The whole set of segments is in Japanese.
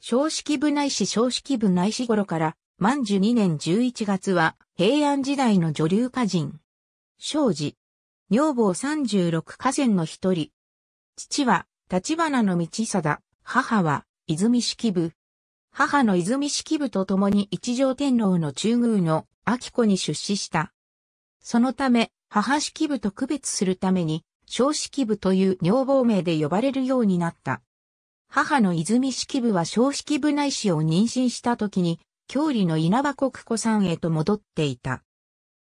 少式部内史少式部内史頃から、万寿2年11月は、平安時代の女流歌人。庄司。女房36歌仙の一人。父は、橘道貞、母は、泉式部。母の泉式部と共に一条天皇の中宮の秋子に出仕した。そのため、母式部と区別するために、少式部という女房名で呼ばれるようになった。母の泉式部は少式部内史を妊娠した時に、郷里の稲葉国子さんへと戻っていた。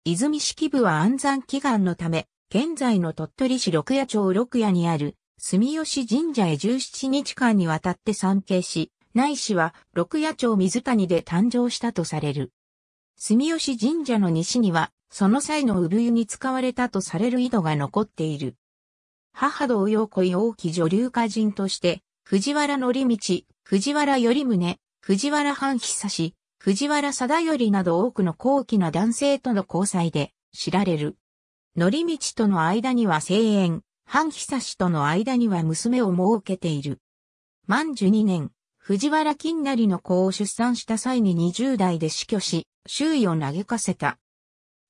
泉式部は安産祈願のため、現在の鳥取市六谷町六谷にある住吉神社へ17日間にわたって参詣し、内史は六谷町水谷で誕生したとされる。住吉神社の西には、その際の産湯に使われたとされる井戸が残っている。母同様恋多き女流歌人として、藤原紀道、藤原頼宗、藤原半久、藤原定頼など多くの高貴な男性との交際で知られる。紀道との間には生縁、半久との間には娘を設けている。万寿2年、藤原近成の子を出産した際に20代で死去し、周囲を嘆かせた。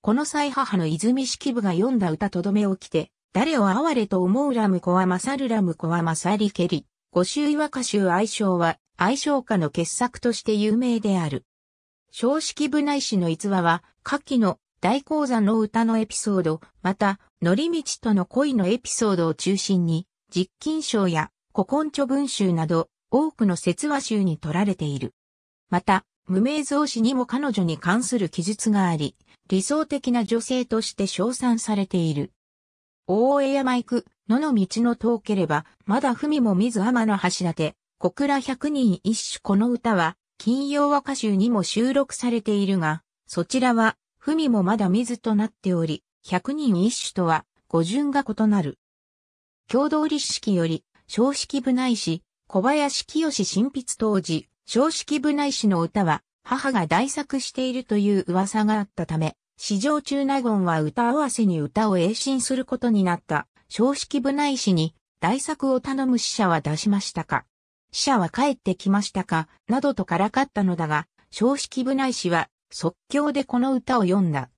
この際母の泉式部が詠んだ歌とどめを着て、誰を哀れと思うらむ子はまさるらむ子はまさりけり。五秋和歌集愛称は、愛称歌の傑作として有名である。少式部内史の逸話は、下記の大講座の歌のエピソード、また、紀道との恋のエピソードを中心に、実近抄や古今著文集など、多くの説話集に取られている。また、無名草子にも彼女に関する記述があり、理想的な女性として称賛されている。大江山行く、野の道の遠ければ、まだ文も見ず天の橋立、小倉百人一首この歌は、金曜和歌集にも収録されているが、そちらは、文もまだ見ずとなっており、百人一首とは、語順が異なる。郷土理史記より、少式部内史、小林清親筆当時、少式部内史の歌は、母が代作しているという噂があったため、史上中納言は歌合わせに歌を詠進することになった。少式部内史に、代作を頼む使者は出しましたか、使者は帰ってきましたか、などとからかったのだが、少式部内史は、即興でこの歌を詠んだ。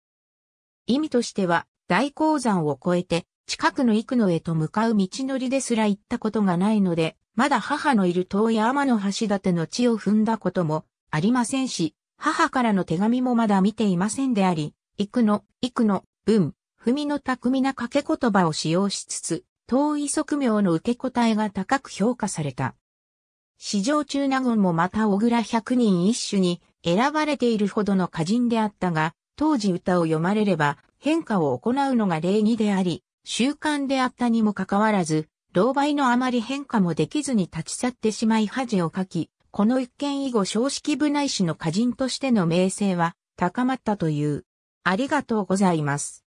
意味としては、大鉱山を越えて、近くの幾野へと向かう道のりですら行ったことがないので、まだ母のいる遠い天の橋立の地を踏んだこともありませんし、母からの手紙もまだ見ていませんであり、幾野、文。文の巧みな掛け言葉を使用しつつ、遠い側面の受け答えが高く評価された。史上中納言もまた小倉百人一首に選ばれているほどの歌人であったが、当時歌を詠まれれば変化を行うのが礼儀であり、習慣であったにもかかわらず、狼狽のあまり変化もできずに立ち去ってしまい恥をかき、この一件以後少式部内史の歌人としての名声は高まったという。ありがとうございます。